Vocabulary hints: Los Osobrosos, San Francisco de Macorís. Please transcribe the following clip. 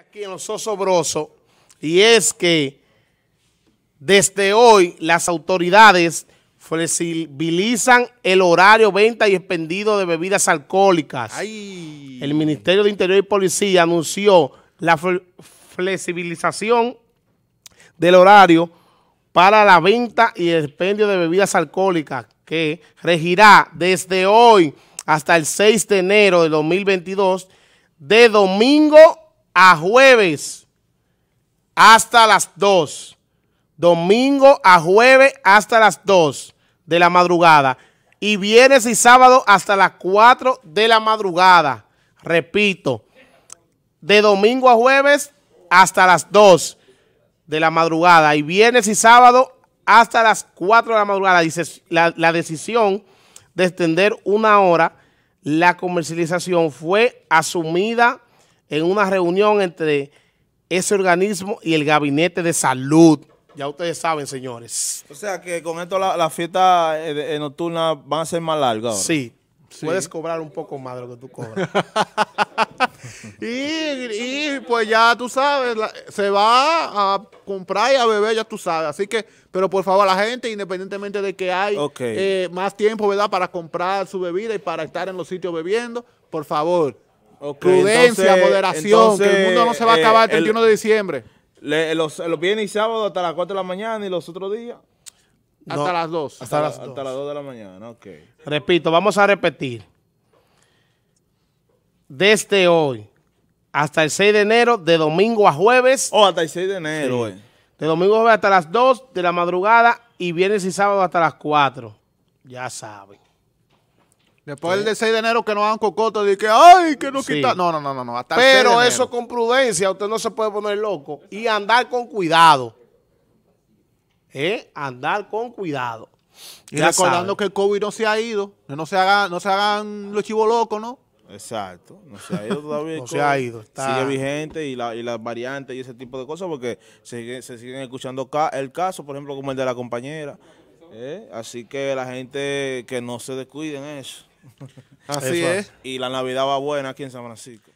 Aquí en Los Osobrosos, y es que desde hoy las autoridades flexibilizan el horario venta y expendido de bebidas alcohólicas. ¡Ay! El Ministerio de Interior y Policía anunció la flexibilización del horario para la venta y el expendio de bebidas alcohólicas que regirá desde hoy hasta el 6 de enero de 2022, de domingo a jueves hasta las 2, domingo a jueves hasta las 2 de la madrugada y viernes y sábado hasta las 4 de la madrugada, repito, de domingo a jueves hasta las 2 de la madrugada y viernes y sábado hasta las 4 de la madrugada. La decisión de extender una hora la comercialización fue asumida en una reunión entre ese organismo y el Gabinete de Salud. Ya ustedes saben, señores. O sea, que con esto la fiesta nocturna van a ser más largas ahora. Sí, sí, puedes cobrar un poco más de lo que tú cobras. y pues ya tú sabes, se va a comprar y a beber, ya tú sabes. Así que, pero por favor, la gente, independientemente de que hay más tiempo, ¿verdad?, para comprar su bebida y para estar en los sitios bebiendo, por favor, prudencia, moderación, que el mundo no se va a acabar el 31 de diciembre. Los viernes y sábados hasta las 4 de la mañana y los otros días hasta las 2. Hasta las 2 de la mañana, ok. Repito, vamos a repetir. Desde hoy hasta el 6 de enero, de domingo a jueves. Hasta el 6 de enero. Sí. De domingo a jueves hasta las 2 de la madrugada y viernes y sábado hasta las 4. Ya saben. Después del 6 de enero que no hagan cocotas de que ¡ay! Que no quita. No. Hasta pero eso con prudencia, usted no se puede poner loco. Y andar con cuidado. Andar con cuidado. Y ya recordando que el COVID no se ha ido, que no se hagan los chivos locos, ¿no? Exacto, no se ha ido todavía. No se ha ido. Sigue vigente y las variantes y ese tipo de cosas, porque se siguen escuchando el caso, por ejemplo, como el de la compañera. Así que la gente que no se descuiden eso. Así es. Y la Navidad va buena aquí en San Francisco.